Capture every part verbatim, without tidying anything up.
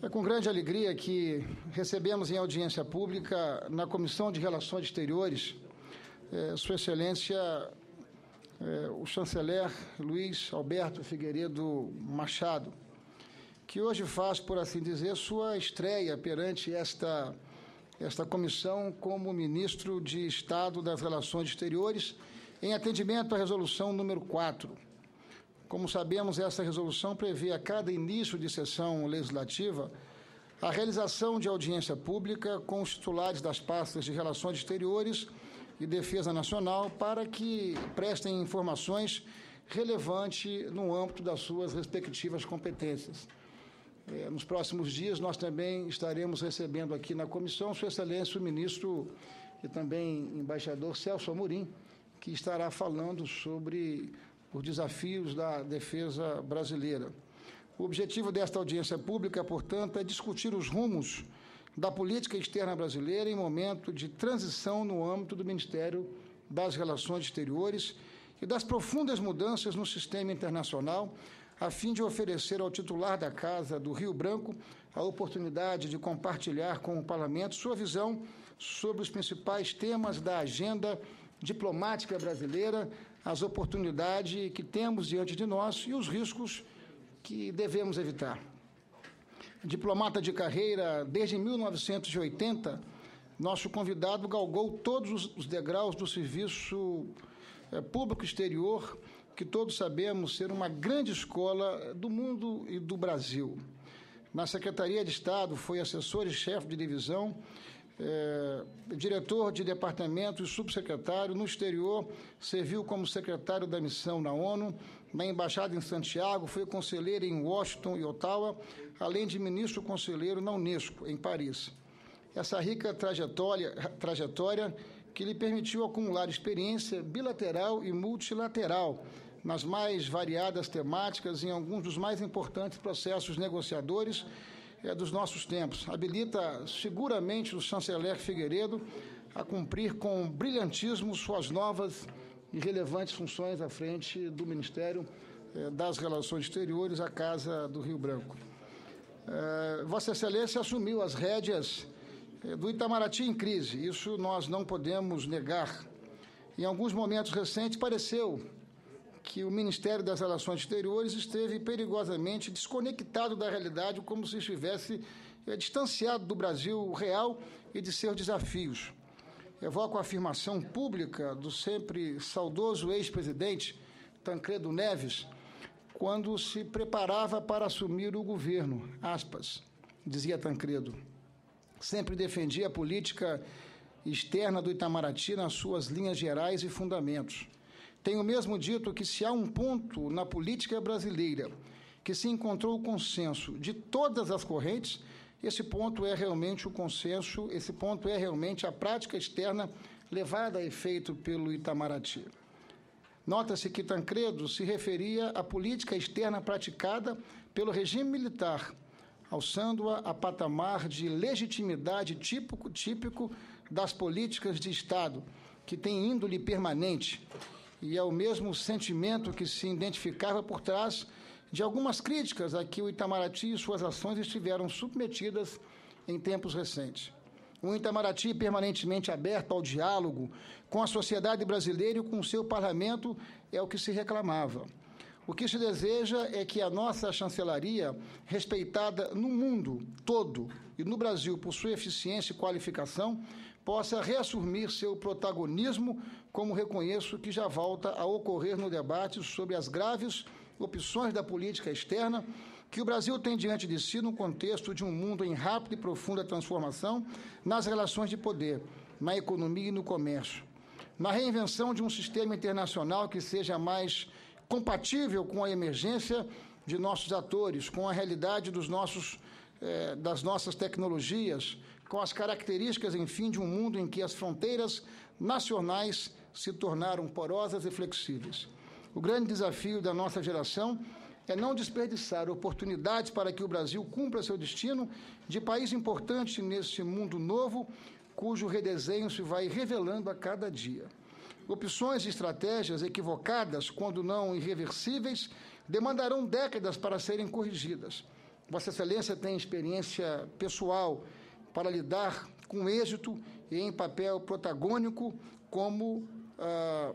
É com grande alegria que recebemos em audiência pública, na Comissão de Relações Exteriores, eh, Sua Excelência, eh, o chanceler Luiz Alberto Figueiredo Machado, que hoje faz, por assim dizer, sua estreia perante esta, esta comissão como ministro de Estado das Relações Exteriores, em atendimento à resolução número quatro. Como sabemos, esta resolução prevê a cada início de sessão legislativa a realização de audiência pública com os titulares das pastas de Relações Exteriores e Defesa Nacional para que prestem informações relevantes no âmbito das suas respectivas competências. Nos próximos dias, nós também estaremos recebendo aqui na comissão Sua Excelência o ministro e também embaixador Celso Amorim, que estará falando sobre os desafios da defesa brasileira. O objetivo desta audiência pública, portanto, é discutir os rumos da política externa brasileira em momento de transição no âmbito do Ministério das Relações Exteriores e das profundas mudanças no sistema internacional, a fim de oferecer ao titular da Casa do Rio Branco a oportunidade de compartilhar com o Parlamento sua visão sobre os principais temas da agenda diplomática brasileira, as oportunidades que temos diante de nós e os riscos que devemos evitar. Diplomata de carreira desde mil novecentos e oitenta, nosso convidado galgou todos os degraus do serviço público exterior, que todos sabemos ser uma grande escola do mundo e do Brasil. Na Secretaria de Estado, foi assessor e chefe de divisão, é, diretor de departamento e subsecretário. No exterior, serviu como secretário da missão na ONU, na Embaixada em Santiago, foi conselheiro em Washington e Ottawa, além de ministro conselheiro na Unesco, em Paris. Essa rica trajetória, trajetória que lhe permitiu acumular experiência bilateral e multilateral nas mais variadas temáticas em alguns dos mais importantes processos negociadores é, dos nossos tempos. Habilita seguramente o chanceler Figueiredo a cumprir com brilhantismo suas novas e relevantes funções à frente do Ministério é, das Relações Exteriores, a Casa do Rio Branco. É, Vossa Excelência assumiu as rédeas do Itamaraty em crise, isso nós não podemos negar. Em alguns momentos recentes, pareceu que o Ministério das Relações Exteriores esteve perigosamente desconectado da realidade, como se estivesse é, distanciado do Brasil real e de seus desafios. Evoco a afirmação pública do sempre saudoso ex-presidente Tancredo Neves, quando se preparava para assumir o governo, aspas, dizia Tancredo. Sempre defendi a política externa do Itamaraty nas suas linhas gerais e fundamentos. Tenho mesmo dito que se há um ponto na política brasileira que se encontrou o consenso de todas as correntes, esse ponto é realmente o consenso, esse ponto é realmente a prática externa levada a efeito pelo Itamaraty. Nota-se que Tancredo se referia à política externa praticada pelo regime militar, alçando-a a patamar de legitimidade típico, típico das políticas de Estado, que tem índole permanente, e é o mesmo sentimento que se identificava por trás de algumas críticas a que o Itamaraty e suas ações estiveram submetidas em tempos recentes. Um Itamaraty permanentemente aberto ao diálogo com a sociedade brasileira e com seu parlamento é o que se reclamava. O que se deseja é que a nossa chancelaria, respeitada no mundo todo e no Brasil por sua eficiência e qualificação, possa reassumir seu protagonismo, como reconheço que já volta a ocorrer no debate sobre as graves opções da política externa que o Brasil tem diante de si no contexto de um mundo em rápida e profunda transformação nas relações de poder, na economia e no comércio. Na reinvenção de um sistema internacional que seja mais compatível com a emergência de nossos atores, com a realidade dos nossos, eh, das nossas tecnologias, com as características, enfim, de um mundo em que as fronteiras nacionais se tornaram porosas e flexíveis. O grande desafio da nossa geração é não desperdiçar oportunidades para que o Brasil cumpra seu destino de país importante nesse mundo novo, cujo redesenho se vai revelando a cada dia. Opções e estratégias equivocadas, quando não irreversíveis, demandarão décadas para serem corrigidas. Vossa Excelência tem experiência pessoal para lidar com êxito e em papel protagônico como ah,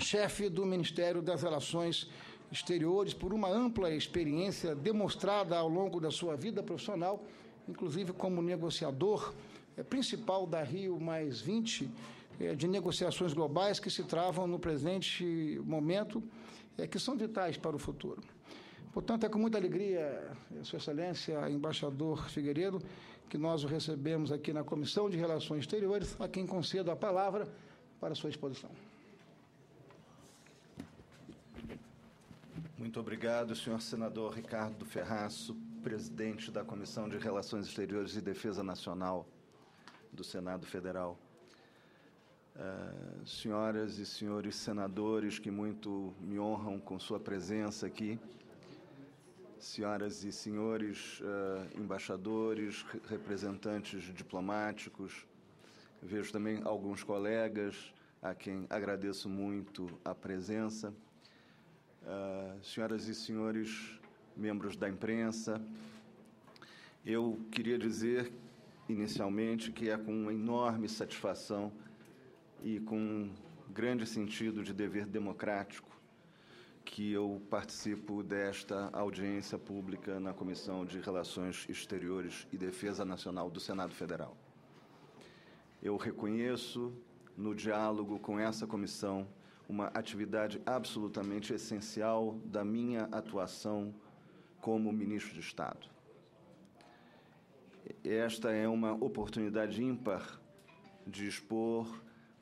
chefe do Ministério das Relações Exteriores, por uma ampla experiência demonstrada ao longo da sua vida profissional, inclusive como negociador é, principal da Rio mais vinte, é, de negociações globais que se travam no presente momento, é, que são vitais para o futuro. Portanto, é com muita alegria, Sua Excelência, Embaixador Figueiredo, que nós o recebemos aqui na Comissão de Relações Exteriores, a quem concedo a palavra para a sua exposição. Muito obrigado, senhor senador Ricardo Ferraço, presidente da Comissão de Relações Exteriores e Defesa Nacional do Senado Federal. Uh, senhoras e senhores senadores que muito me honram com sua presença aqui, senhoras e senhores uh, embaixadores, representantes diplomáticos, vejo também alguns colegas a quem agradeço muito a presença, uh, senhoras e senhores membros da imprensa. Eu queria dizer inicialmente que é com uma enorme satisfação e com um grande sentido de dever democrático que eu participo desta audiência pública na Comissão de Relações Exteriores e Defesa Nacional do Senado Federal. Eu reconheço no diálogo com essa comissão uma atividade absolutamente essencial da minha atuação como ministro de Estado. Esta é uma oportunidade ímpar de expor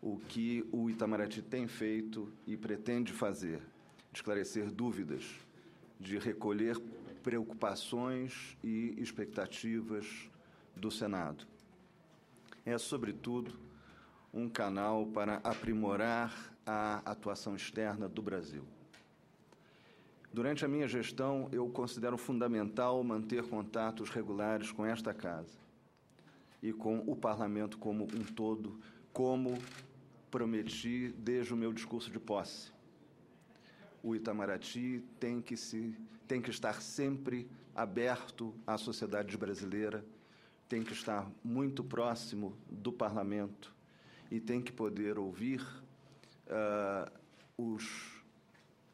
o que o Itamaraty tem feito e pretende fazer, de esclarecer dúvidas, de recolher preocupações e expectativas do Senado. É, sobretudo, um canal para aprimorar a atuação externa do Brasil. Durante a minha gestão, eu considero fundamental manter contatos regulares com esta Casa e com o Parlamento como um todo, como prometi desde o meu discurso de posse. O Itamaraty tem que, se, tem que estar sempre aberto à sociedade brasileira, tem que estar muito próximo do Parlamento e tem que poder ouvir uh, os,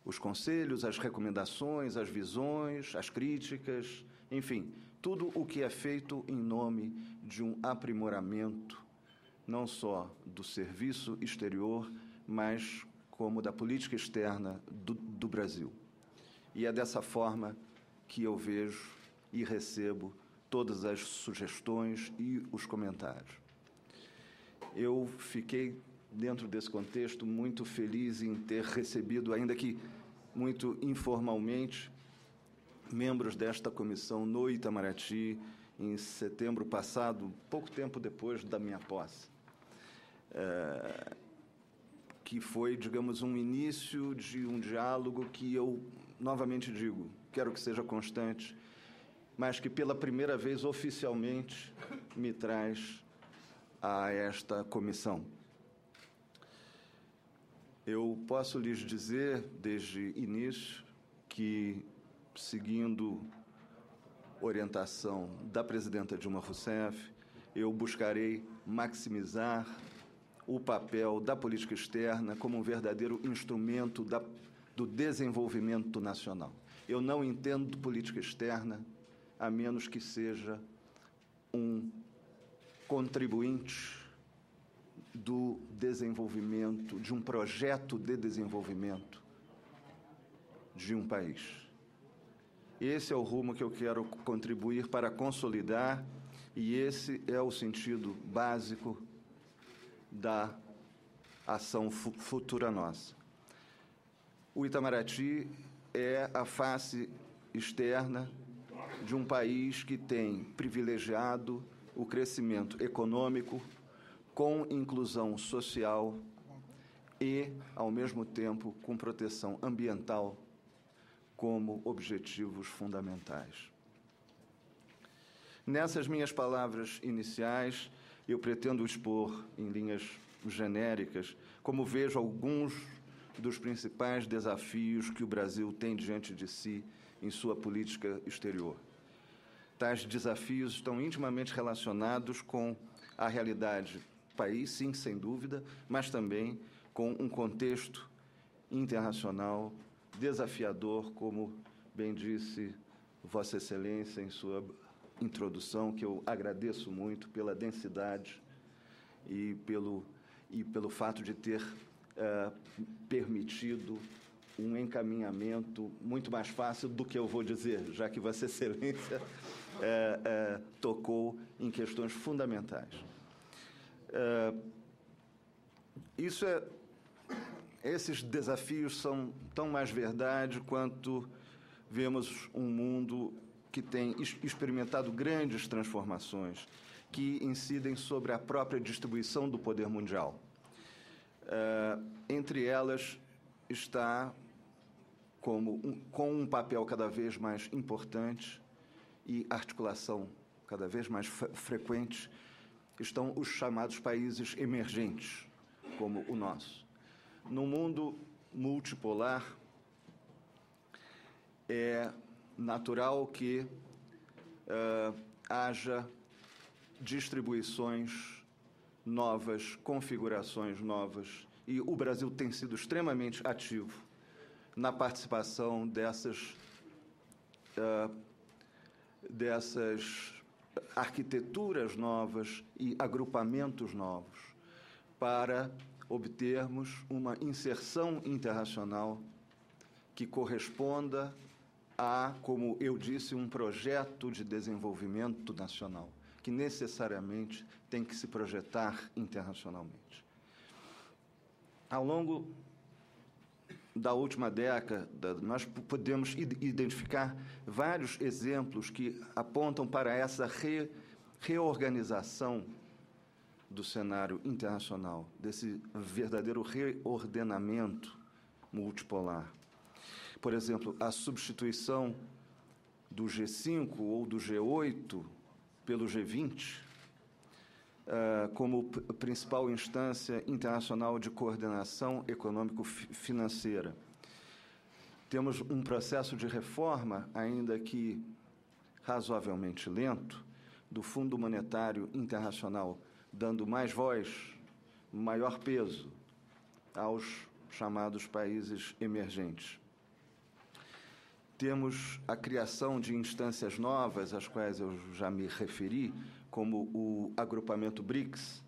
os conselhos, as recomendações, as visões, as críticas, enfim, tudo o que é feito em nome de um aprimoramento, não só do serviço exterior, mas como da política externa do, do Brasil. E é dessa forma que eu vejo e recebo todas as sugestões e os comentários. Eu fiquei, dentro desse contexto, muito feliz em ter recebido, ainda que muito informalmente, membros desta comissão no Itamaraty em setembro passado, pouco tempo depois da minha posse. É... que foi, digamos, um início de um diálogo que eu, novamente digo, quero que seja constante, mas que pela primeira vez oficialmente me traz a esta comissão. Eu posso lhes dizer, desde o início, que, seguindo orientação da presidenta Dilma Rousseff, eu buscarei maximizar o papel da política externa como um verdadeiro instrumento da, do desenvolvimento nacional. Eu não entendo política externa a menos que seja um contribuinte do desenvolvimento, de um projeto de desenvolvimento de um país. Esse é o rumo que eu quero contribuir para consolidar, e esse é o sentido básico da ação futura nossa. O Itamaraty é a face externa de um país que tem privilegiado o crescimento econômico com inclusão social e, ao mesmo tempo, com proteção ambiental como objetivos fundamentais. Nessas minhas palavras iniciais, eu pretendo expor, em linhas genéricas, como vejo alguns dos principais desafios que o Brasil tem diante de si em sua política exterior. Tais desafios estão intimamente relacionados com a realidade do país, sim, sem dúvida, mas também com um contexto internacional desafiador, como bem disse Vossa Excelência em sua introdução, que eu agradeço muito pela densidade e pelo, e pelo fato de ter uh, permitido um encaminhamento muito mais fácil do que eu vou dizer, já que Vossa Excelência uh, uh, tocou em questões fundamentais. Uh, isso é... Esses desafios são tão mais verdade quanto vemos um mundo que tem experimentado grandes transformações que incidem sobre a própria distribuição do poder mundial. Uh, entre elas está, como um, com um papel cada vez mais importante e articulação cada vez mais frequente, estão os chamados países emergentes, como o nosso. No mundo multipolar, é natural que uh, haja distribuições novas, configurações novas, e o Brasil tem sido extremamente ativo na participação dessas, uh, dessas arquiteturas novas e agrupamentos novos para obtermos uma inserção internacional que corresponda a, como eu disse, um projeto de desenvolvimento nacional, que necessariamente tem que se projetar internacionalmente. Ao longo da última década, nós podemos identificar vários exemplos que apontam para essa re, reorganização do cenário internacional, desse verdadeiro reordenamento multipolar. Por exemplo, a substituição do G cinco ou do G oito pelo G vinte uh, como principal instância internacional de coordenação econômico-financeira. Temos um processo de reforma, ainda que razoavelmente lento, do Fundo Monetário Internacional, dando mais voz, maior peso aos chamados países emergentes. Temos a criação de instâncias novas, às quais eu já me referi, como o agrupamento BRICS,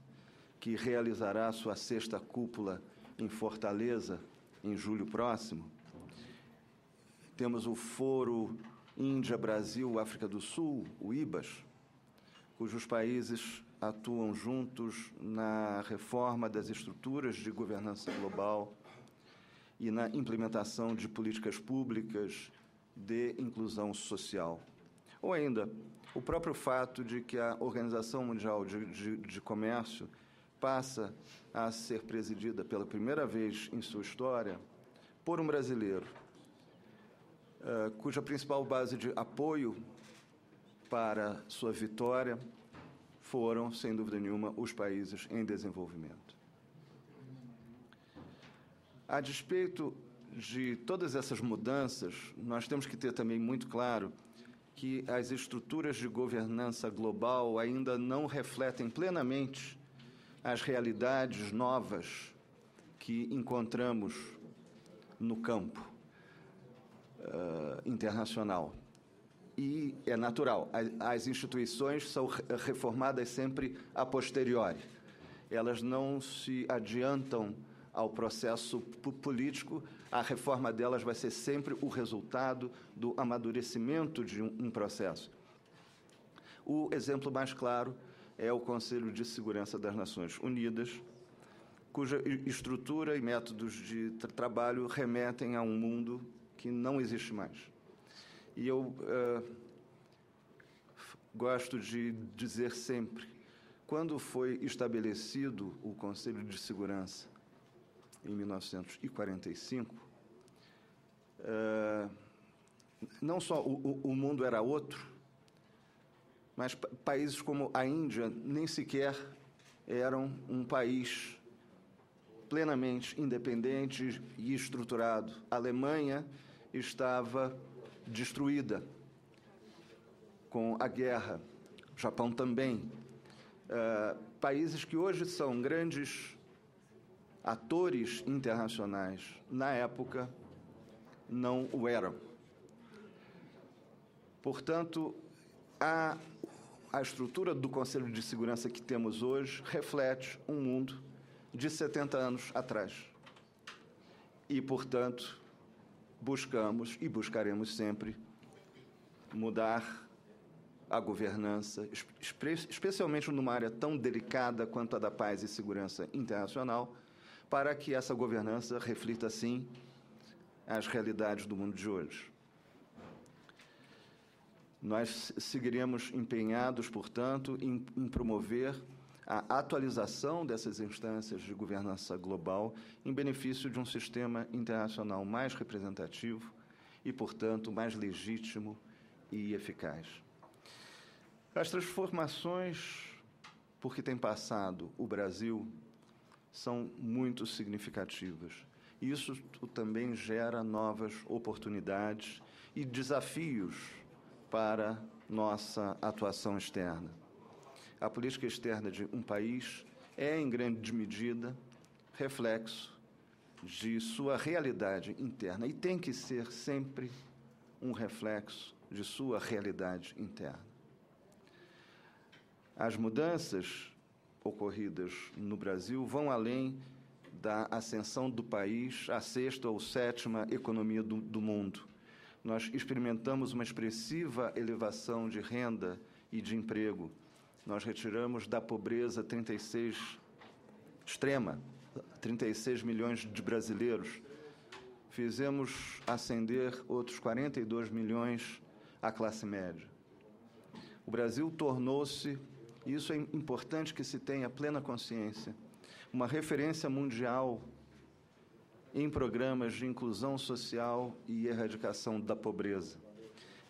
que realizará sua sexta cúpula em Fortaleza, em julho próximo. Temos o Foro Índia-Brasil-África do Sul, o IBAS, cujos países atuam juntos na reforma das estruturas de governança global e na implementação de políticas públicas de inclusão social. Ou ainda, o próprio fato de que a Organização Mundial de, de, de Comércio passa a ser presidida pela primeira vez em sua história por um brasileiro, uh, cuja principal base de apoio para sua vitória foram, sem dúvida nenhuma, os países em desenvolvimento. A despeito de todas essas mudanças, nós temos que ter também muito claro que as estruturas de governança global ainda não refletem plenamente as realidades novas que encontramos no campo uh, internacional. E é natural, as instituições são reformadas sempre a posteriori. Elas não se adiantam ao processo político, a reforma delas vai ser sempre o resultado do amadurecimento de um processo. O exemplo mais claro é o Conselho de Segurança das Nações Unidas, cuja estrutura e métodos de trabalho remetem a um mundo que não existe mais. E eu uh, gosto de dizer sempre, quando foi estabelecido o Conselho de Segurança, em mil novecentos e quarenta e cinco, uh, não só o, o mundo era outro, mas países como a Índia nem sequer eram um país plenamente independente e estruturado. A Alemanha estava destruída. com a guerra, o Japão também. Uh, países que hoje são grandes atores internacionais, na época, não o eram. Portanto, a, a estrutura do Conselho de Segurança que temos hoje reflete um mundo de setenta anos atrás. E, portanto, buscamos e buscaremos sempre mudar a governança, especialmente numa área tão delicada quanto a da paz e segurança internacional, para que essa governança reflita, sim, as realidades do mundo de hoje. Nós seguiremos empenhados, portanto, em, em promover a atualização dessas instâncias de governança global em benefício de um sistema internacional mais representativo e, portanto, mais legítimo e eficaz. As transformações por que tem passado o Brasil são muito significativas. Isso também gera novas oportunidades e desafios para nossa atuação externa. A política externa de um país é, em grande medida, reflexo de sua realidade interna e tem que ser sempre um reflexo de sua realidade interna. As mudanças ocorridas no Brasil vão além da ascensão do país à sexta ou sétima economia do, do mundo. Nós experimentamos uma expressiva elevação de renda e de emprego. Nós retiramos da pobreza trinta e seis extrema, trinta e seis milhões de brasileiros. Fizemos ascender outros quarenta e dois milhões à classe média. O Brasil tornou-se, e isso é importante que se tenha plena consciência, uma referência mundial em programas de inclusão social e erradicação da pobreza.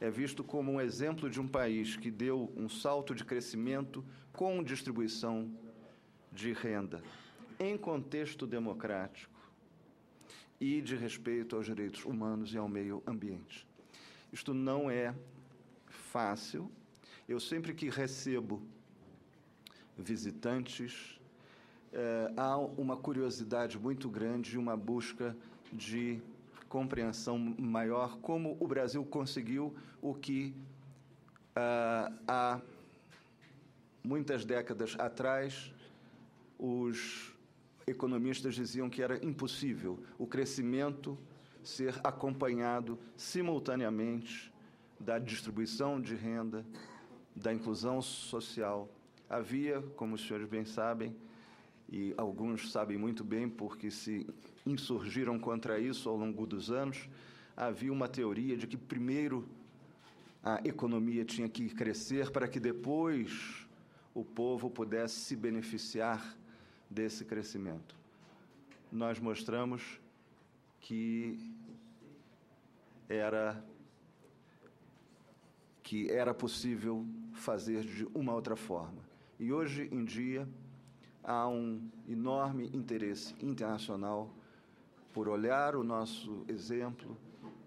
É visto como um exemplo de um país que deu um salto de crescimento com distribuição de renda, em contexto democrático e de respeito aos direitos humanos e ao meio ambiente. Isto não é fácil. Eu sempre que recebo visitantes, eh, há uma curiosidade muito grande e uma busca de compreensão maior como o Brasil conseguiu o que ah, há muitas décadas atrás os economistas diziam que era impossível o crescimento ser acompanhado simultaneamente da distribuição de renda, da inclusão social. Havia, como os senhores bem sabem, e alguns sabem muito bem porque se insurgiram contra isso ao longo dos anos, havia uma teoria de que primeiro a economia tinha que crescer para que depois o povo pudesse se beneficiar desse crescimento. Nós mostramos que era, que era possível fazer de uma outra forma. E hoje em dia há um enorme interesse internacional por olhar o nosso exemplo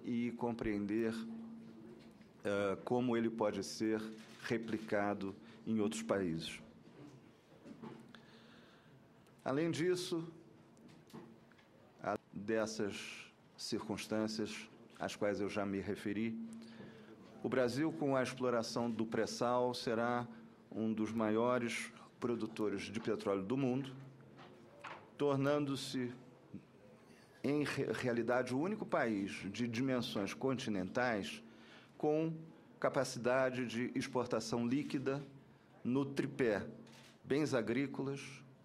e compreender uh, como ele pode ser replicado em outros países. Além disso, dessas circunstâncias às quais eu já me referi, o Brasil, com a exploração do pré-sal, será um dos maiores produtores de petróleo do mundo, tornando-se, em realidade, o único país de dimensões continentais com capacidade de exportação líquida no tripé, bens agrícolas,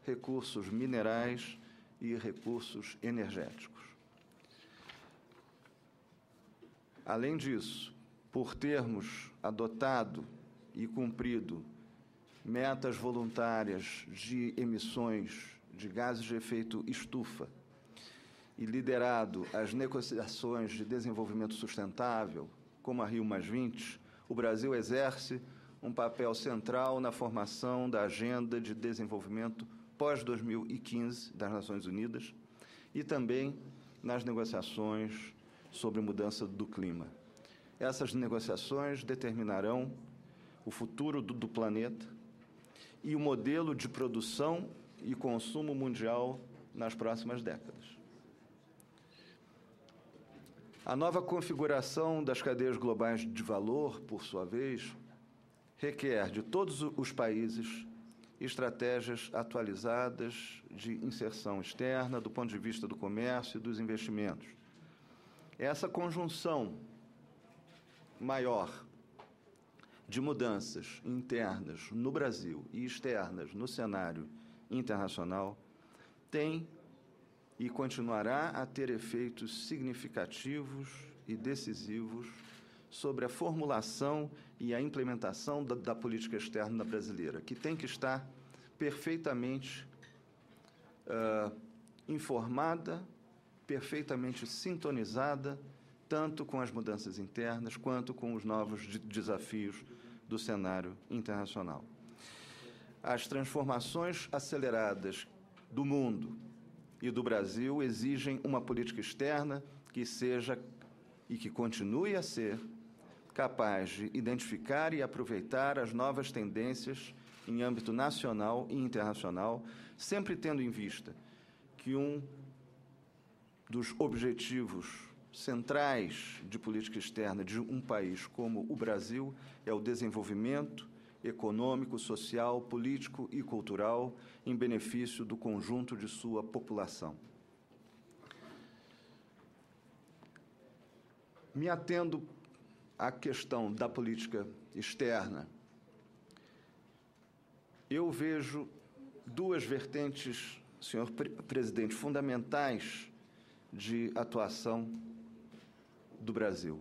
recursos minerais e recursos energéticos. Além disso, por termos adotado e cumprido metas voluntárias de emissões de gases de efeito estufa e liderado as negociações de desenvolvimento sustentável, como a Rio mais vinte, o Brasil exerce um papel central na formação da Agenda de Desenvolvimento pós dois mil e quinze das Nações Unidas e também nas negociações sobre mudança do clima. Essas negociações determinarão o futuro do, do planeta e o modelo de produção e consumo mundial nas próximas décadas. A nova configuração das cadeias globais de valor, por sua vez, requer de todos os países estratégias atualizadas de inserção externa do ponto de vista do comércio e dos investimentos. Essa conjunção maior de mudanças internas no Brasil e externas no cenário internacional tem e continuará a ter efeitos significativos e decisivos sobre a formulação e a implementação da, da política externa brasileira, que tem que estar perfeitamente uh, informada, perfeitamente sintonizada, tanto com as mudanças internas quanto com os novos de, desafios do cenário internacional. As transformações aceleradas do mundo e do Brasil exigem uma política externa que seja e que continue a ser capaz de identificar e aproveitar as novas tendências em âmbito nacional e internacional, sempre tendo em vista que um dos objetivos centrais de política externa de um país como o Brasil é o desenvolvimento econômico, social, político e cultural em benefício do conjunto de sua população. Me atendo à questão da política externa, eu vejo duas vertentes, senhor presidente, fundamentais de atuação do Brasil.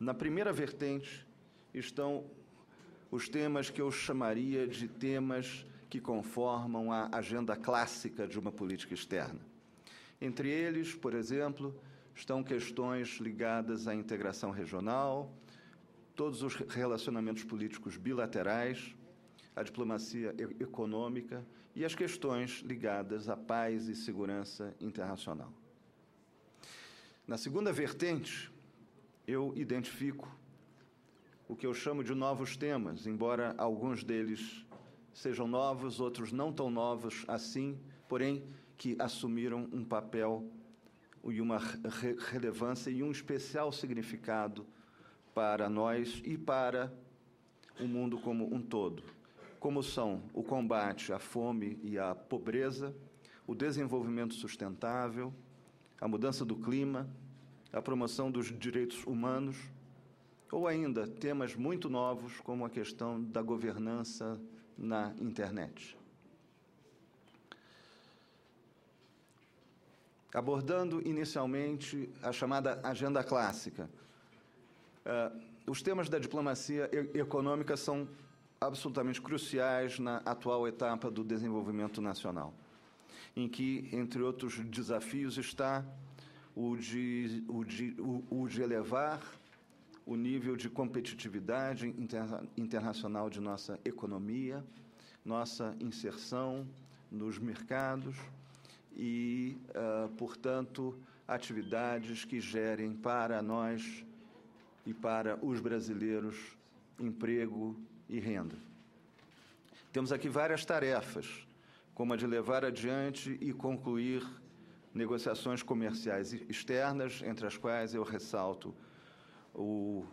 Na primeira vertente estão os temas que eu chamaria de temas que conformam a agenda clássica de uma política externa. Entre eles, por exemplo, estão questões ligadas à integração regional, todos os relacionamentos políticos bilaterais, a diplomacia econômica e as questões ligadas à paz e segurança internacional. Na segunda vertente, eu identifico o que eu chamo de novos temas, embora alguns deles sejam novos, outros não tão novos assim, porém que assumiram um papel e uma re- relevância e um especial significado para nós e para o mundo como um todo, como são o combate à fome e à pobreza, o desenvolvimento sustentável, a mudança do clima, a promoção dos direitos humanos, ou ainda temas muito novos, como a questão da governança na internet. Abordando inicialmente a chamada agenda clássica, uh, os temas da diplomacia e- econômica são absolutamente cruciais na atual etapa do desenvolvimento nacional, em que, entre outros desafios, está o de, o de, o, o de elevar o nível de competitividade interna- internacional de nossa economia, nossa inserção nos mercados e, uh, portanto, atividades que gerem para nós e para os brasileiros emprego e renda. Temos aqui várias tarefas, como a de levar adiante e concluir negociações comerciais externas, entre as quais eu ressalto o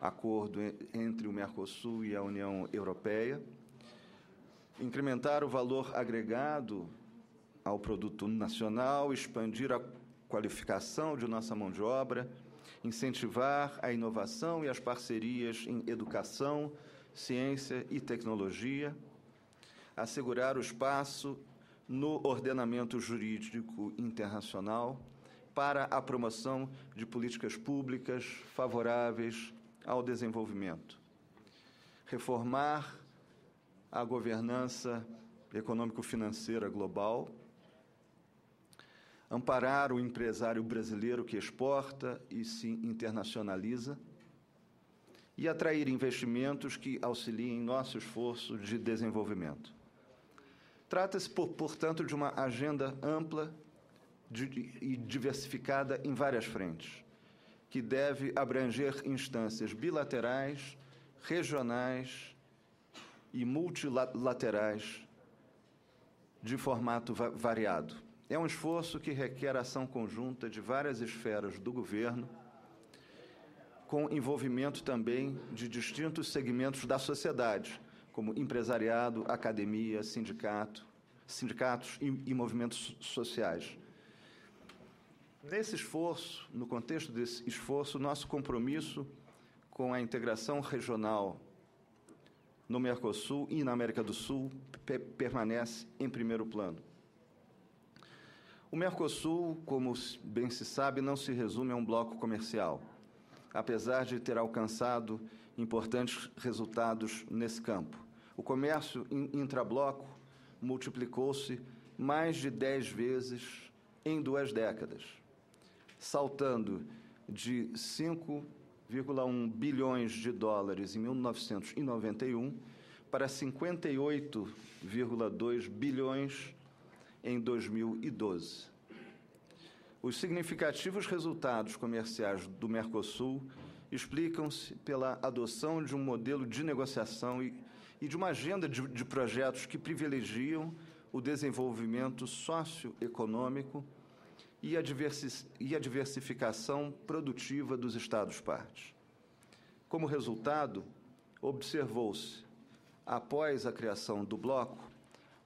acordo entre o Mercosul e a União Europeia, incrementar o valor agregado ao produto nacional, expandir a qualificação de nossa mão de obra, incentivar a inovação e as parcerias em educação, ciência e tecnologia, assegurar o espaço no ordenamento jurídico internacional, para a promoção de políticas públicas favoráveis ao desenvolvimento. Reformar a governança econômico-financeira global, amparar o empresário brasileiro que exporta e se internacionaliza e atrair investimentos que auxiliem nosso esforço de desenvolvimento. Trata-se, portanto, de uma agenda ampla e diversificada em várias frentes, que deve abranger instâncias bilaterais, regionais e multilaterais de formato variado. É um esforço que requer ação conjunta de várias esferas do governo, com envolvimento também de distintos segmentos da sociedade, como empresariado, academia, sindicato, sindicatos e, e movimentos sociais. Nesse esforço, no contexto desse esforço, nosso compromisso com a integração regional no Mercosul e na América do Sul pe- permanece em primeiro plano. O Mercosul, como bem se sabe, não se resume a um bloco comercial, apesar de ter alcançado importantes resultados nesse campo. O comércio intrabloco multiplicou-se mais de dez vezes em duas décadas, saltando de cinco vírgula um bilhões de dólares em mil novecentos e noventa e um para cinquenta e oito vírgula dois bilhões em dois mil e doze. Os significativos resultados comerciais do Mercosul explicam-se pela adoção de um modelo de negociação e, e de uma agenda de, de projetos que privilegiam o desenvolvimento socioeconômico e a, diversi- e a diversificação produtiva dos Estados-partes. Como resultado, observou-se, após a criação do bloco,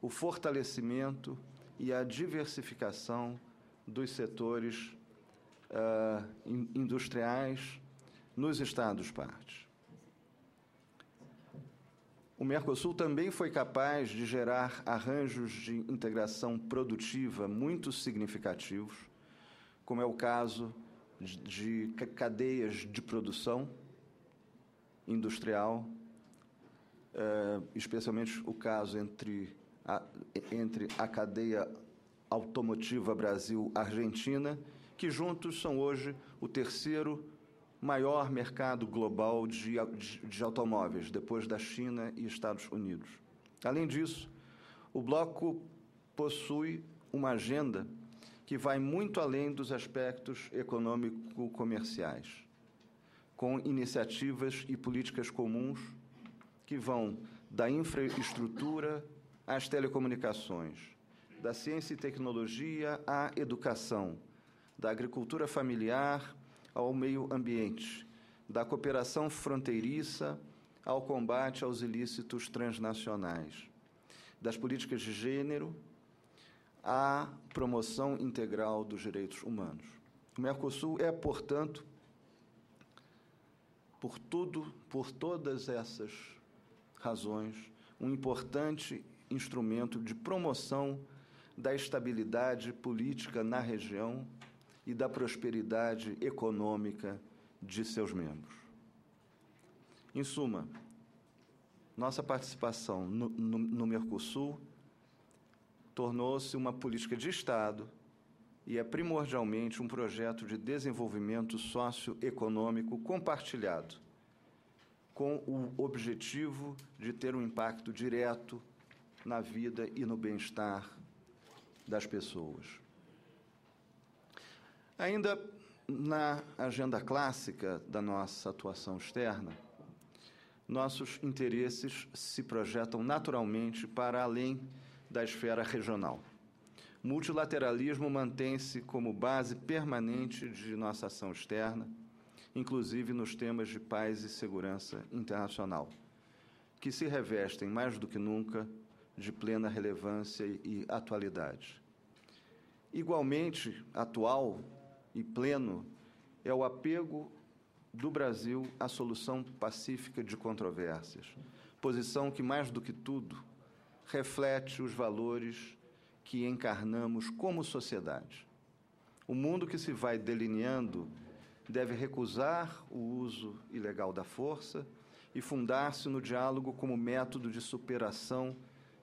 o fortalecimento e a diversificação dos setores uh, industriais nos Estados-partes. O Mercosul também foi capaz de gerar arranjos de integração produtiva muito significativos, como é o caso de cadeias de produção industrial, uh, especialmente o caso entre a, entre a cadeia automotiva Brasil-Argentina, que juntos são hoje o terceiro maior mercado global de, de automóveis, depois da China e Estados Unidos. Além disso, o bloco possui uma agenda que vai muito além dos aspectos econômico-comerciais, com iniciativas e políticas comuns que vão da infraestrutura às telecomunicações, da ciência e tecnologia à educação, da agricultura familiar ao meio ambiente, da cooperação fronteiriça ao combate aos ilícitos transnacionais, das políticas de gênero à promoção integral dos direitos humanos. O Mercosul é, portanto, por tudo, por todas essas razões, um importante instrumento de promoção da estabilidade política na região e da prosperidade econômica de seus membros. Em suma, nossa participação no, no, no Mercosul tornou-se uma política de Estado e é primordialmente um projeto de desenvolvimento socioeconômico compartilhado, com o objetivo de ter um impacto direto na vida e no bem-estar das pessoas. Ainda na agenda clássica da nossa atuação externa, nossos interesses se projetam naturalmente para além da esfera regional. Multilateralismo mantém-se como base permanente de nossa ação externa, inclusive nos temas de paz e segurança internacional, que se revestem mais do que nunca de plena relevância e atualidade. Igualmente atual e pleno é o apego do Brasil à solução pacífica de controvérsias, posição que, mais do que tudo, reflete os valores que encarnamos como sociedade. O mundo que se vai delineando deve recusar o uso ilegal da força e fundar-se no diálogo como método de superação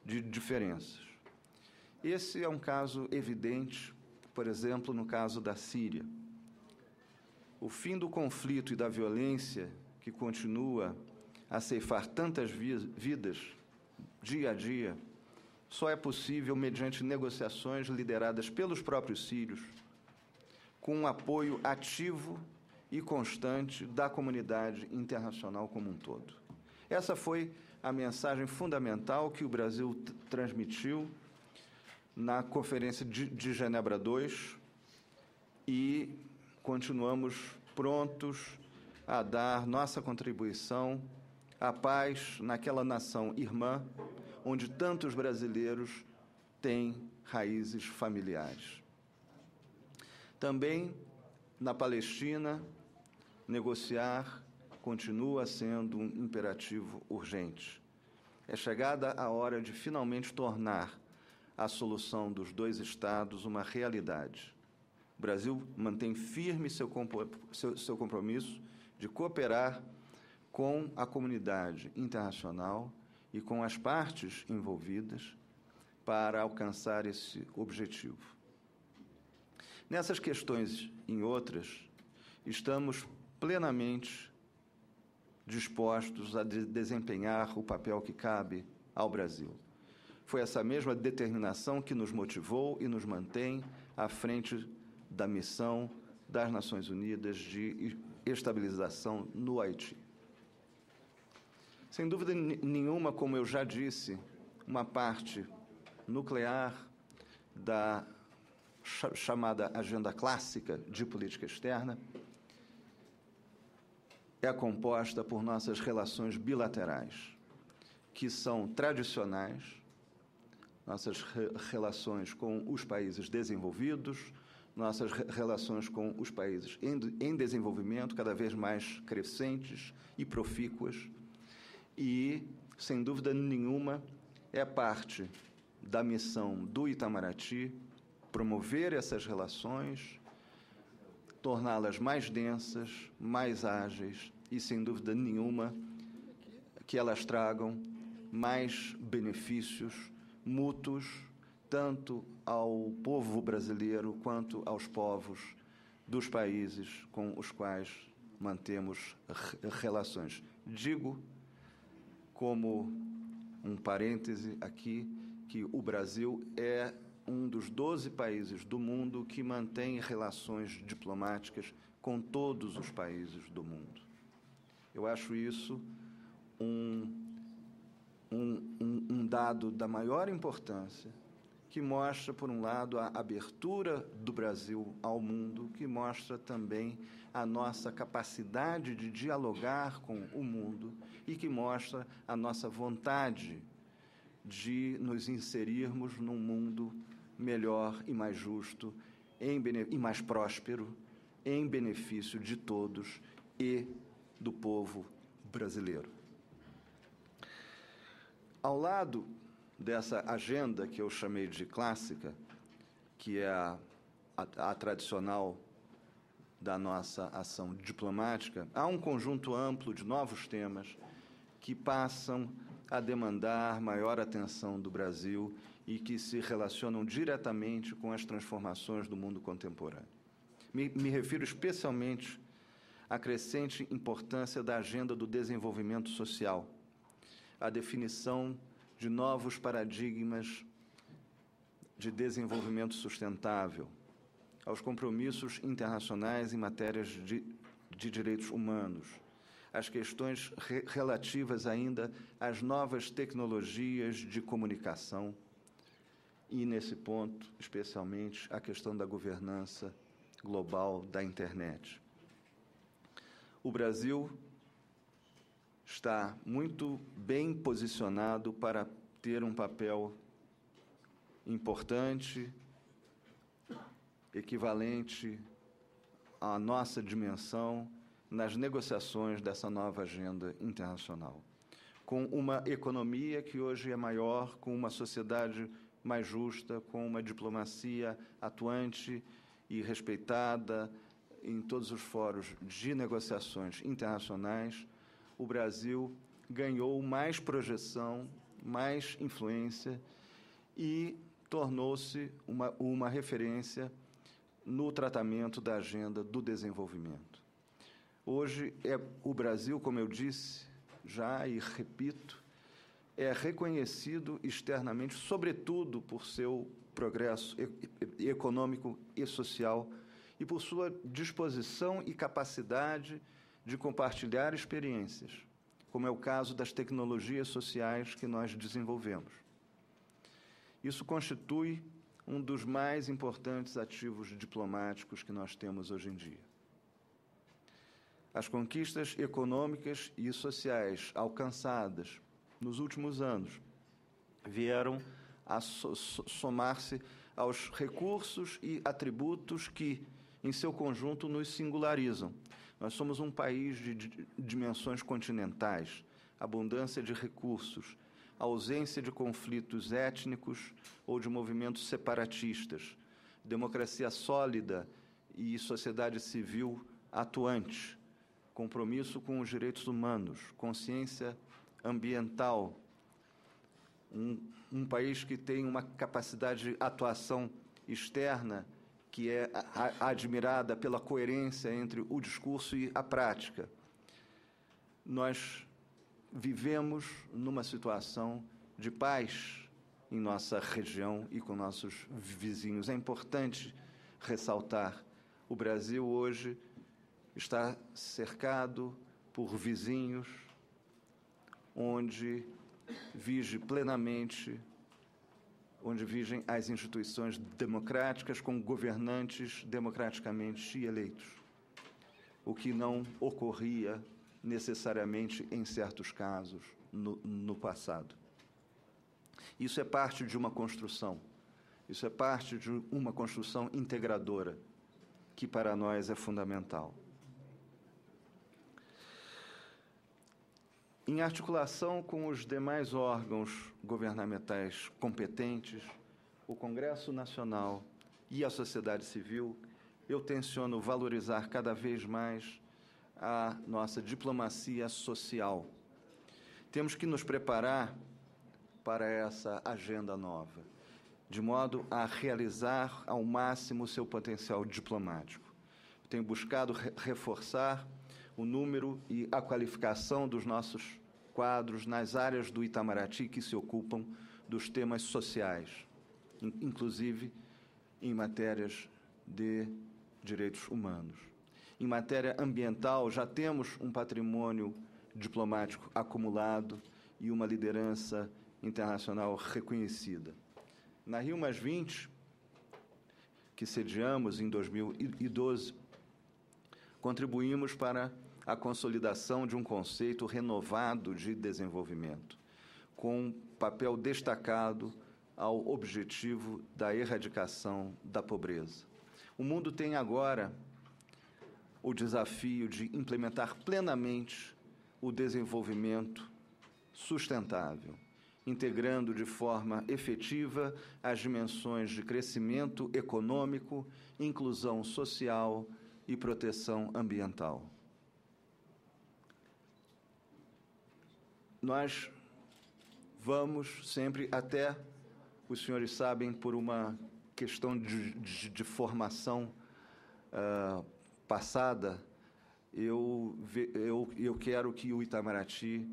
de diferenças. Esse é um caso evidente, por exemplo, no caso da Síria. O fim do conflito e da violência que continua a ceifar tantas vidas dia a dia só é possível mediante negociações lideradas pelos próprios sírios, com um apoio ativo e constante da comunidade internacional como um todo. Essa foi a mensagem fundamental que o Brasil transmitiu na Conferência de, de Genebra dois, e continuamos prontos a dar nossa contribuição à paz naquela nação irmã, onde tantos brasileiros têm raízes familiares. Também na Palestina, negociar continua sendo um imperativo urgente. É chegada a hora de finalmente tornar a solução dos dois estados uma realidade. O Brasil mantém firme seu, seu, seu compromisso de cooperar com a comunidade internacional e com as partes envolvidas para alcançar esse objetivo. Nessas questões e em outras, estamos plenamente dispostos a de desempenhar o papel que cabe ao Brasil. Foi essa mesma determinação que nos motivou e nos mantém à frente da missão das Nações Unidas de estabilização no Haiti. Sem dúvida nenhuma, como eu já disse, uma parte nuclear da chamada agenda clássica de política externa é composta por nossas relações bilaterais, que são tradicionais, nossas re- relações com os países desenvolvidos, nossas re- relações com os países em, em desenvolvimento, cada vez mais crescentes e profícuas, e, sem dúvida nenhuma, é parte da missão do Itamaraty promover essas relações, torná-las mais densas, mais ágeis e, sem dúvida nenhuma, que elas tragam mais benefícios mútuos tanto ao povo brasileiro quanto aos povos dos países com os quais mantemos relações. Digo, como um parêntese aqui, que o Brasil é um dos doze países do mundo que mantém relações diplomáticas com todos os países do mundo. Eu acho isso um, um, um dado da maior importância, que mostra, por um lado, a abertura do Brasil ao mundo, que mostra também a nossa capacidade de dialogar com o mundo e que mostra a nossa vontade de nos inserirmos num mundo melhor e mais justo em bene- e mais próspero, em benefício de todos e do povo brasileiro. Ao lado dessa agenda que eu chamei de clássica, que é a, a, a tradicional da nossa ação diplomática, há um conjunto amplo de novos temas que passam a demandar maior atenção do Brasil e que se relacionam diretamente com as transformações do mundo contemporâneo. Me, me refiro especialmente à crescente importância da agenda do desenvolvimento social, à definição de novos paradigmas de desenvolvimento sustentável, aos compromissos internacionais em matérias de, de direitos humanos, as questões re- relativas ainda às novas tecnologias de comunicação e, nesse ponto, especialmente, a questão da governança global da internet. O Brasil está muito bem posicionado para ter um papel importante, equivalente à nossa dimensão, nas negociações dessa nova agenda internacional, com uma economia que hoje é maior, com uma sociedade mais justa, com uma diplomacia atuante e respeitada em todos os fóruns de negociações internacionais, o Brasil ganhou mais projeção, mais influência e tornou-se uma, uma referência no tratamento da agenda do desenvolvimento. Hoje, é, o Brasil, como eu disse já e repito, é reconhecido externamente, sobretudo por seu progresso econômico e social e por sua disposição e capacidade de compartilhar experiências, como é o caso das tecnologias sociais que nós desenvolvemos. Isso constitui um dos mais importantes ativos diplomáticos que nós temos hoje em dia. As conquistas econômicas e sociais alcançadas nos últimos anos vieram a somar-se aos recursos e atributos que, em seu conjunto, nos singularizam. Nós somos um país de dimensões continentais, abundância de recursos, ausência de conflitos étnicos ou de movimentos separatistas, democracia sólida e sociedade civil atuante, compromisso com os direitos humanos, consciência ambiental, Um, um país que tem uma capacidade de atuação externa que é a, a, admirada pela coerência entre o discurso e a prática. Nós vivemos numa situação de paz em nossa região e com nossos vizinhos. É importante ressaltar, o Brasil hoje está cercado por vizinhos onde vige plenamente, onde vigem as instituições democráticas com governantes democraticamente eleitos, o que não ocorria necessariamente em certos casos no, no passado. Isso é parte de uma construção, isso é parte de uma construção integradora, que para nós é fundamental. Em articulação com os demais órgãos governamentais competentes, o Congresso Nacional e a sociedade civil, eu tenciono valorizar cada vez mais a nossa diplomacia social. Temos que nos preparar para essa agenda nova, de modo a realizar ao máximo o seu potencial diplomático. Tenho buscado re- reforçar o número e a qualificação dos nossos quadros nas áreas do Itamaraty que se ocupam dos temas sociais, inclusive em matérias de direitos humanos. Em matéria ambiental, já temos um patrimônio diplomático acumulado e uma liderança internacional reconhecida. Na Rio mais vinte, que sediamos em dois mil e doze, contribuímos para a consolidação de um conceito renovado de desenvolvimento, com um papel destacado ao objetivo da erradicação da pobreza. O mundo tem agora o desafio de implementar plenamente o desenvolvimento sustentável, integrando de forma efetiva as dimensões de crescimento econômico, inclusão social e proteção ambiental. Nós vamos sempre até, os senhores sabem, por uma questão de, de, de formação uh, passada, eu, eu, eu quero que o Itamaraty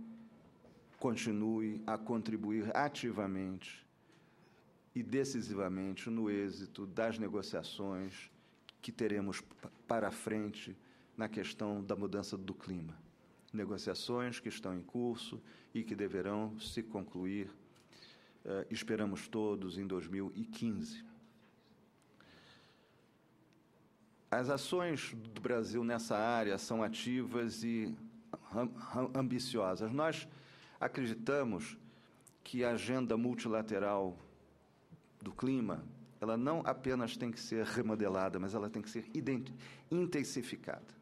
continue a contribuir ativamente e decisivamente no êxito das negociações que teremos para frente na questão da mudança do clima. Negociações que estão em curso e que deverão se concluir, eh, esperamos todos, em dois mil e quinze. As ações do Brasil nessa área são ativas e ambiciosas. Nós acreditamos que a agenda multilateral do clima, ela não apenas tem que ser remodelada, mas ela tem que ser intensificada.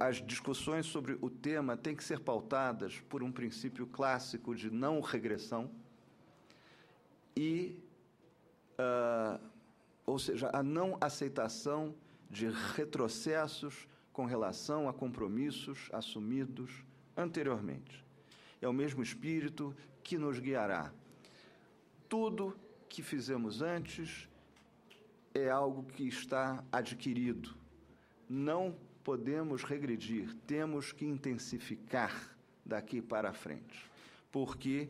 As discussões sobre o tema têm que ser pautadas por um princípio clássico de não regressão e, uh, ou seja, a não aceitação de retrocessos com relação a compromissos assumidos anteriormente. É o mesmo espírito que nos guiará. Tudo que fizemos antes é algo que está adquirido. Não podemos regredir, temos que intensificar daqui para frente, porque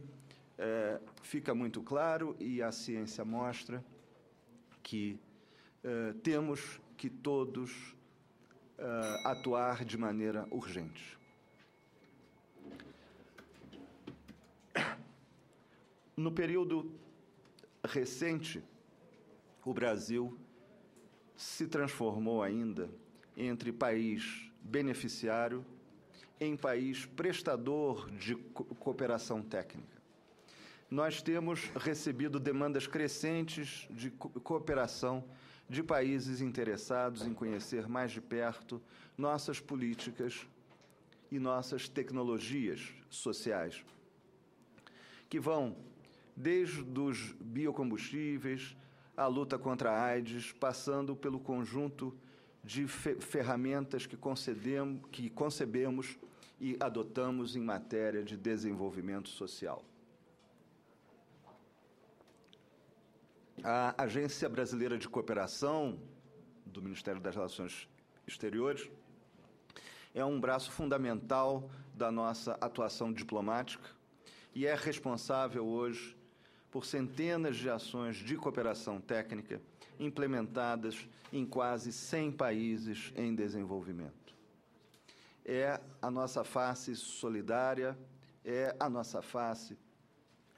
é, fica muito claro, e a ciência mostra, que é, temos que todos é, atuar de maneira urgente. No período recente, o Brasil se transformou ainda entre país beneficiário em país prestador de cooperação técnica. Nós temos recebido demandas crescentes de cooperação de países interessados em conhecer mais de perto nossas políticas e nossas tecnologias sociais, que vão desde os biocombustíveis à luta contra a AIDS, passando pelo conjunto de ferramentas que concedemos, que concebemos e adotamos em matéria de desenvolvimento social. A Agência Brasileira de Cooperação, do Ministério das Relações Exteriores, é um braço fundamental da nossa atuação diplomática e é responsável hoje por centenas de ações de cooperação técnica implementadas em quase cem países em desenvolvimento. É a nossa face solidária, é a nossa face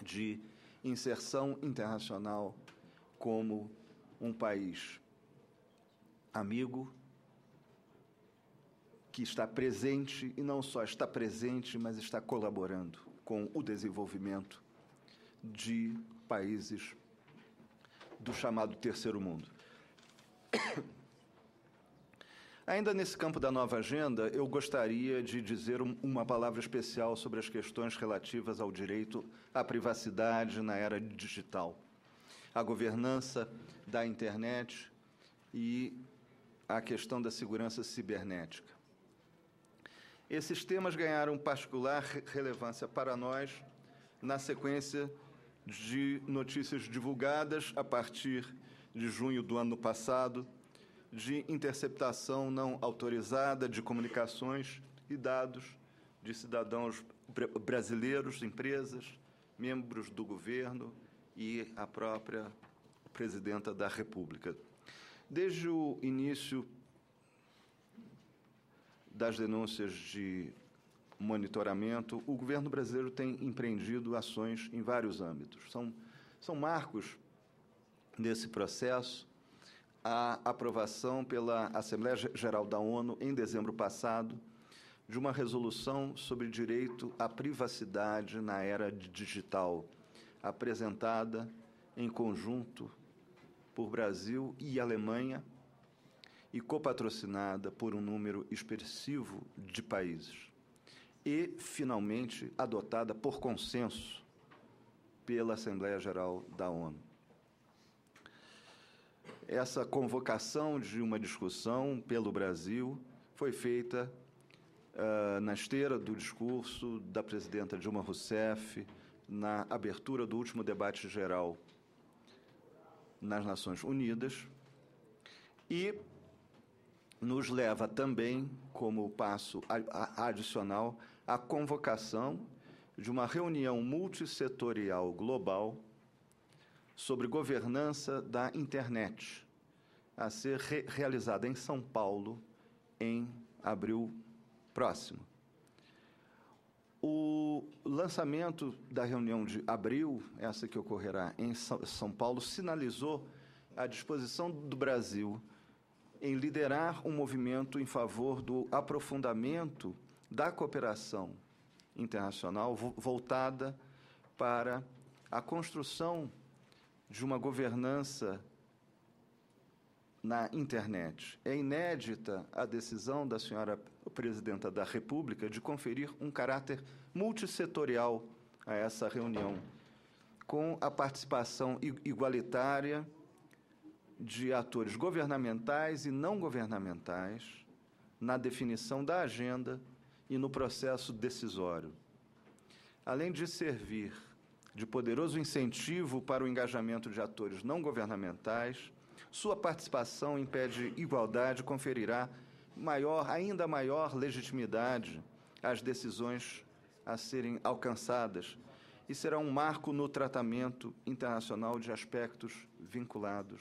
de inserção internacional como um país amigo que está presente, e não só está presente, mas está colaborando com o desenvolvimento de países do chamado Terceiro Mundo. Ainda nesse campo da nova agenda, eu gostaria de dizer uma palavra especial sobre as questões relativas ao direito à privacidade na era digital, a governança da internet e a questão da segurança cibernética. Esses temas ganharam particular relevância para nós na sequência de notícias divulgadas a partir de junho do ano passado de interceptação não autorizada de comunicações e dados de cidadãos brasileiros, empresas, membros do governo e a própria presidenta da República. Desde o início das denúncias de monitoramento, o governo brasileiro tem empreendido ações em vários âmbitos. São, são marcos desse processo a aprovação pela Assembleia Geral da ONU, em dezembro passado, de uma resolução sobre direito à privacidade na era digital, apresentada em conjunto por Brasil e Alemanha e copatrocinada por um número expressivo de países e, finalmente, adotada por consenso pela Assembleia Geral da ONU. Essa convocação de uma discussão pelo Brasil foi feita uh, na esteira do discurso da presidenta Dilma Rousseff, na abertura do último debate geral nas Nações Unidas, e nos leva também, como passo adicional, à convocação de uma reunião multissetorial global sobre governança da internet, a ser re- realizada em São Paulo em abril próximo. O lançamento da reunião de abril, essa que ocorrerá em São Paulo, sinalizou a disposição do Brasil em liderar um movimento em favor do aprofundamento da cooperação internacional voltada para a construção de uma governança na internet. É inédita a decisão da senhora presidenta da República de conferir um caráter multissetorial a essa reunião, com a participação igualitária de atores governamentais e não governamentais na definição da agenda e no processo decisório. Além de servir de poderoso incentivo para o engajamento de atores não governamentais, sua participação em pé de igualdade conferirá maior, ainda maior legitimidade às decisões a serem alcançadas e será um marco no tratamento internacional de aspectos vinculados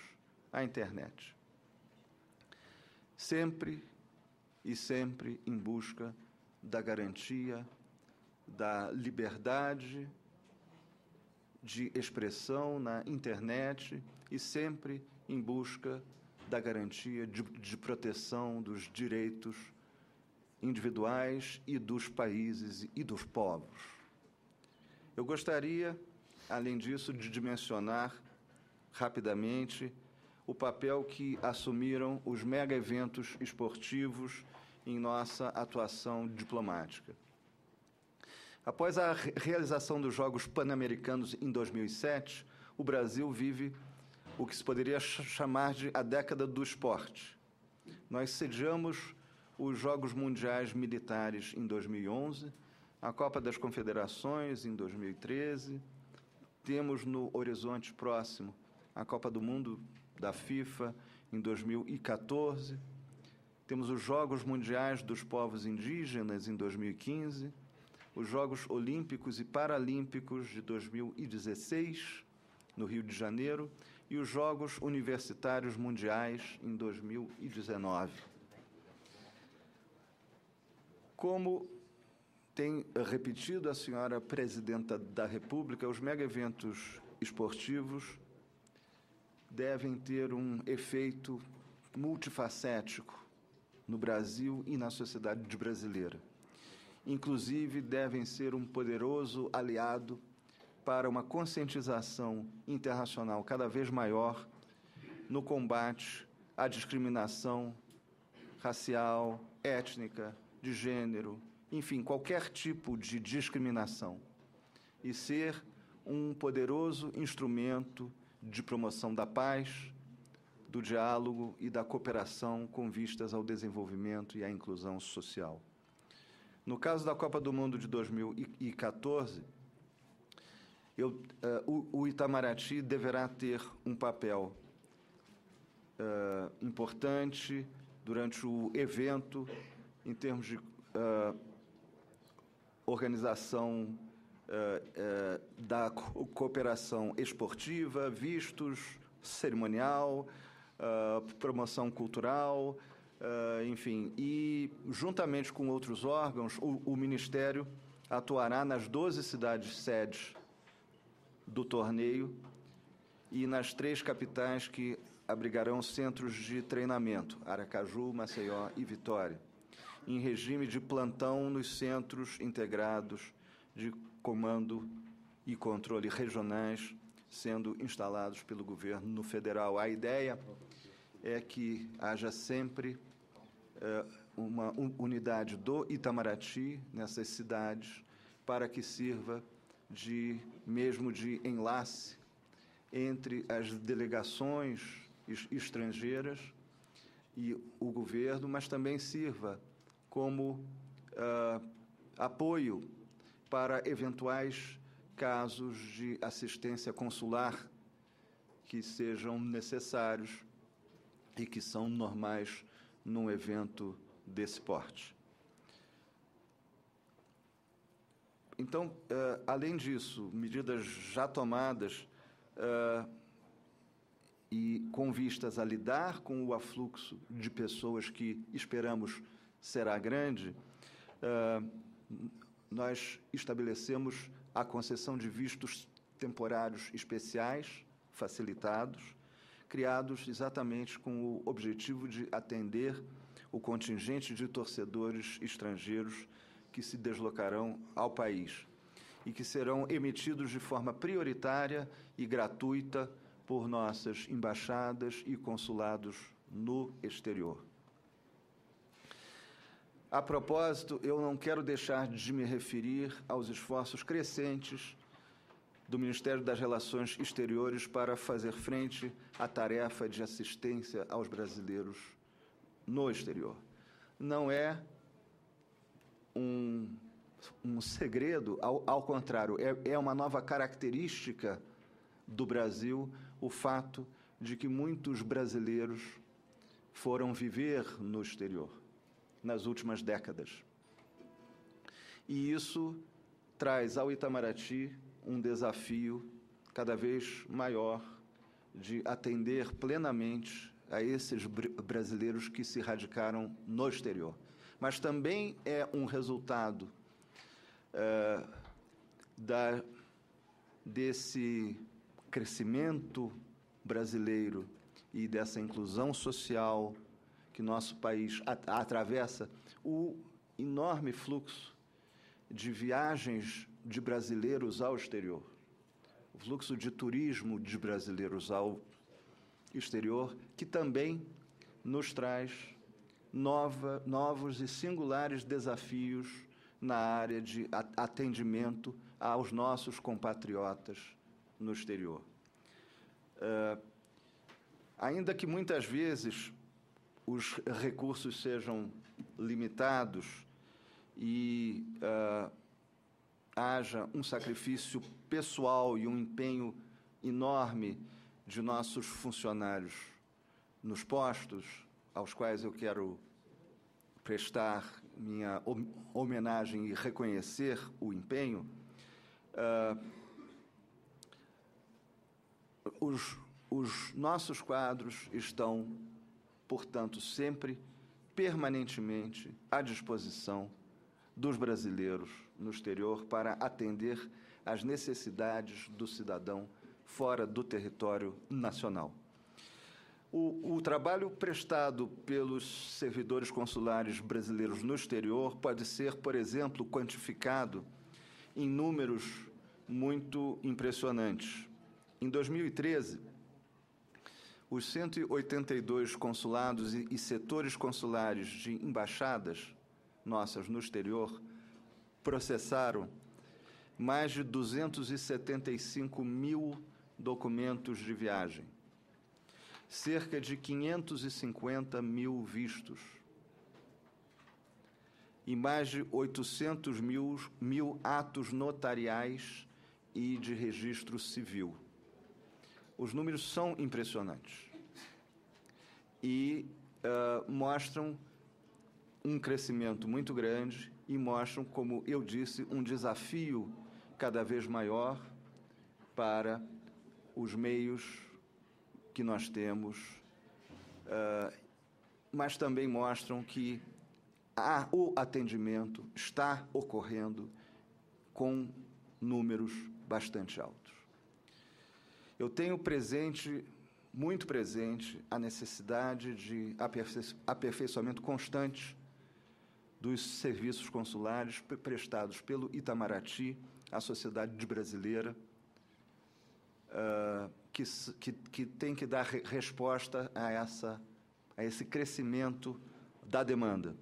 à internet. Sempre e sempre em busca da garantia da liberdade de expressão na internet e sempre em busca da garantia de, de proteção dos direitos individuais e dos países e dos povos. Eu gostaria, além disso, de dimensionar rapidamente o papel que assumiram os mega-eventos esportivos em nossa atuação diplomática. Após a realização dos Jogos Pan-Americanos em dois mil e sete, o Brasil vive o que se poderia chamar de a década do esporte. Nós sediamos os Jogos Mundiais Militares em dois mil e onze, a Copa das Confederações em dois mil e treze, temos no horizonte próximo a Copa do Mundo da FIFA em dois mil e quatorze, temos os Jogos Mundiais dos Povos Indígenas em dois mil e quinze, os Jogos Olímpicos e Paralímpicos de dois mil e dezesseis, no Rio de Janeiro, e os Jogos Universitários Mundiais em dois mil e dezenove. Como tem repetido a senhora presidenta da República, os mega-eventos esportivos devem ter um efeito multifacético no Brasil e na sociedade brasileira. Inclusive, devem ser um poderoso aliado para uma conscientização internacional cada vez maior no combate à discriminação racial, étnica, de gênero, enfim, qualquer tipo de discriminação, e ser um poderoso instrumento de promoção da paz, do diálogo e da cooperação com vistas ao desenvolvimento e à inclusão social. No caso da Copa do Mundo de dois mil e quatorze, eu, uh, o, o Itamaraty deverá ter um papel uh, importante durante o evento em termos de uh, organização Uh, uh, da co cooperação esportiva, vistos, cerimonial, uh, promoção cultural, uh, enfim. E, juntamente com outros órgãos, o, o Ministério atuará nas doze cidades-sedes do torneio e nas três capitais que abrigarão centros de treinamento, Aracaju, Maceió e Vitória, em regime de plantão nos centros integrados de comando e controle regionais sendo instalados pelo governo federal. A ideia é que haja sempre eh, uma unidade do Itamaraty nessas cidades para que sirva de mesmo de enlace entre as delegações estrangeiras e o governo, mas também sirva como eh, apoio para eventuais casos de assistência consular que sejam necessários e que são normais num evento desse porte. Então, uh, além disso, medidas já tomadas uh, e com vistas a lidar com o afluxo de pessoas que esperamos será grande, uh, nós estabelecemos a concessão de vistos temporários especiais, facilitados, criados exatamente com o objetivo de atender o contingente de torcedores estrangeiros que se deslocarão ao país e que serão emitidos de forma prioritária e gratuita por nossas embaixadas e consulados no exterior. A propósito, eu não quero deixar de me referir aos esforços crescentes do Ministério das Relações Exteriores para fazer frente à tarefa de assistência aos brasileiros no exterior. Não é um, um segredo, ao, ao contrário, é, é uma nova característica do Brasil o fato de que muitos brasileiros foram viver no exterior nas últimas décadas. E isso traz ao Itamaraty um desafio cada vez maior de atender plenamente a esses brasileiros que se radicaram no exterior. Mas também é um resultado uh, da, desse crescimento brasileiro e dessa inclusão social que nosso país atravessa, o enorme fluxo de viagens de brasileiros ao exterior, o fluxo de turismo de brasileiros ao exterior, que também nos traz nova, novos e singulares desafios na área de atendimento aos nossos compatriotas no exterior. Uh, ainda que muitas vezes os recursos sejam limitados e uh, haja um sacrifício pessoal e um empenho enorme de nossos funcionários nos postos, aos quais eu quero prestar minha homenagem e reconhecer o empenho, uh, os, os nossos quadros estão, portanto, sempre, permanentemente, à disposição dos brasileiros no exterior para atender às necessidades do cidadão fora do território nacional. O, o trabalho prestado pelos servidores consulares brasileiros no exterior pode ser, por exemplo, quantificado em números muito impressionantes. Em dois mil e treze, os cento e oitenta e dois consulados e, e setores consulares de embaixadas nossas no exterior processaram mais de duzentos e setenta e cinco mil documentos de viagem, cerca de quinhentos e cinquenta mil vistos e mais de oitocentos mil atos notariais e de registro civil. Os números são impressionantes e uh, mostram um crescimento muito grande e mostram, como eu disse, um desafio cada vez maior para os meios que nós temos, uh, mas também mostram que há, o atendimento está ocorrendo com números bastante altos. Eu tenho presente, muito presente, a necessidade de aperfeiçoamento constante dos serviços consulares prestados pelo Itamaraty, a sociedade brasileira, uh, que, que, que tem que dar re resposta a, essa, a esse crescimento da demanda.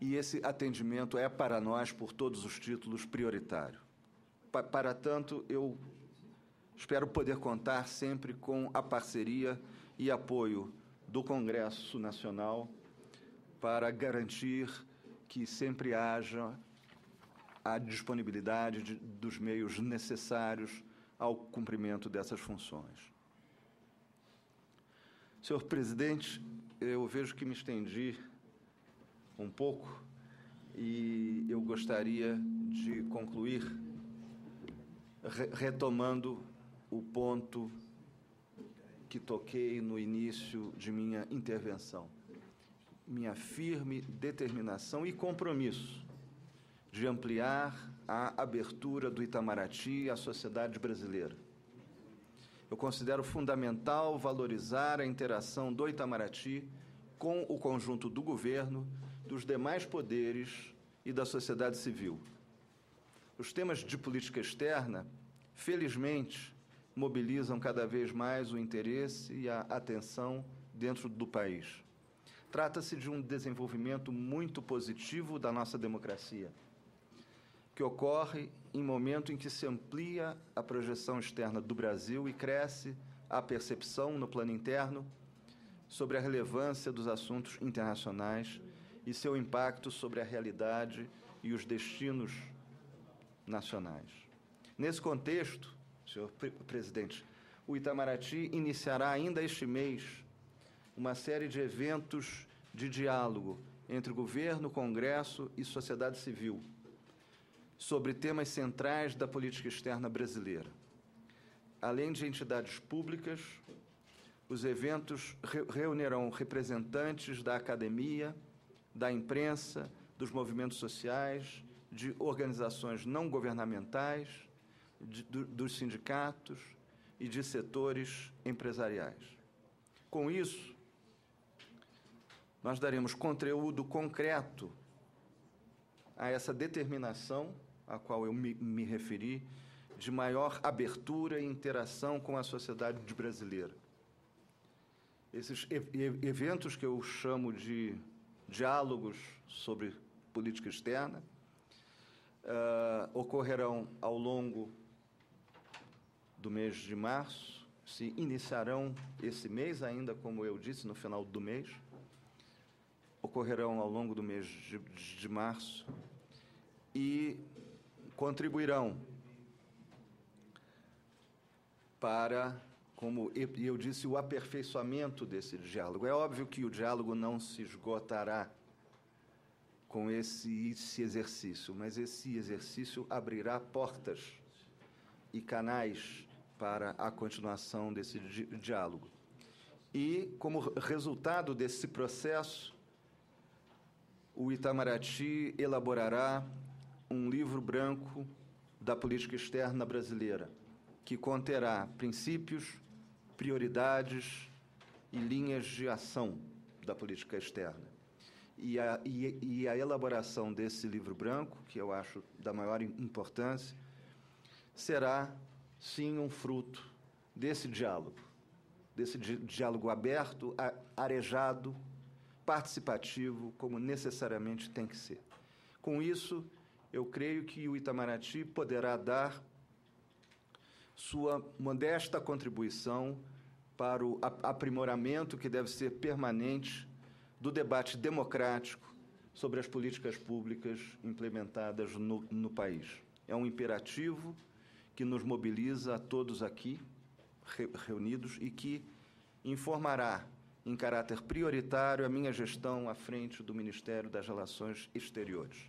E esse atendimento é, para nós, por todos os títulos, prioritário. Pa para tanto, eu espero poder contar sempre com a parceria e apoio do Congresso Nacional para garantir que sempre haja a disponibilidade de, dos meios necessários ao cumprimento dessas funções. Senhor presidente, eu vejo que me estendi um pouco e eu gostaria de concluir re retomando o ponto que toquei no início de minha intervenção. Minha firme determinação e compromisso de ampliar a abertura do Itamaraty à sociedade brasileira. Eu considero fundamental valorizar a interação do Itamaraty com o conjunto do governo, dos demais poderes e da sociedade civil. Os temas de política externa, felizmente, mobilizam cada vez mais o interesse e a atenção dentro do país. Trata-se de um desenvolvimento muito positivo da nossa democracia, que ocorre em momento em que se amplia a projeção externa do Brasil e cresce a percepção no plano interno sobre a relevância dos assuntos internacionais e seu impacto sobre a realidade e os destinos nacionais. Nesse contexto, senhor presidente, o Itamaraty iniciará ainda este mês uma série de eventos de diálogo entre governo, Congresso e sociedade civil sobre temas centrais da política externa brasileira. Além de entidades públicas, os eventos reunirão representantes da academia, da imprensa, dos movimentos sociais, de organizações não governamentais, de, do, dos sindicatos e de setores empresariais. Com isso, nós daremos conteúdo concreto a essa determinação a qual eu me, me referi, de maior abertura e interação com a sociedade brasileira. Esses e- eventos que eu chamo de diálogos sobre política externa uh, ocorrerão ao longo do mês de março, se iniciarão esse mês ainda, como eu disse, no final do mês, ocorrerão ao longo do mês de, de março e contribuirão para, como eu disse, o aperfeiçoamento desse diálogo. É óbvio que o diálogo não se esgotará com esse, esse exercício, mas esse exercício abrirá portas e canais para a continuação desse di- diálogo. E, como resultado desse processo, o Itamaraty elaborará um livro branco da política externa brasileira, que conterá princípios, prioridades e linhas de ação da política externa. E a, e, e a elaboração desse livro branco, que eu acho da maior importância, será, sim, um fruto desse diálogo, desse di- diálogo aberto, a, arejado, participativo, como necessariamente tem que ser. Com isso, eu creio que o Itamaraty poderá dar sua modesta contribuição para o aprimoramento que deve ser permanente do debate democrático sobre as políticas públicas implementadas no, no país. É um imperativo que nos mobiliza a todos aqui re, reunidos e que informará em caráter prioritário a minha gestão à frente do Ministério das Relações Exteriores.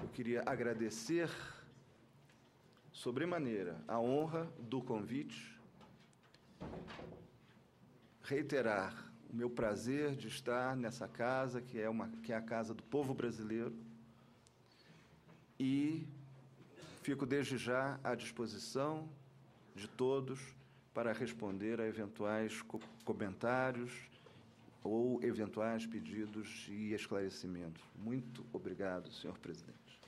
Eu queria agradecer sobremaneira a honra do convite, reiterar o meu prazer de estar nessa casa, que é, uma, que é a casa do povo brasileiro, e fico desde já à disposição de todos para responder a eventuais co- comentários ou eventuais pedidos e esclarecimentos. Muito obrigado, senhor presidente.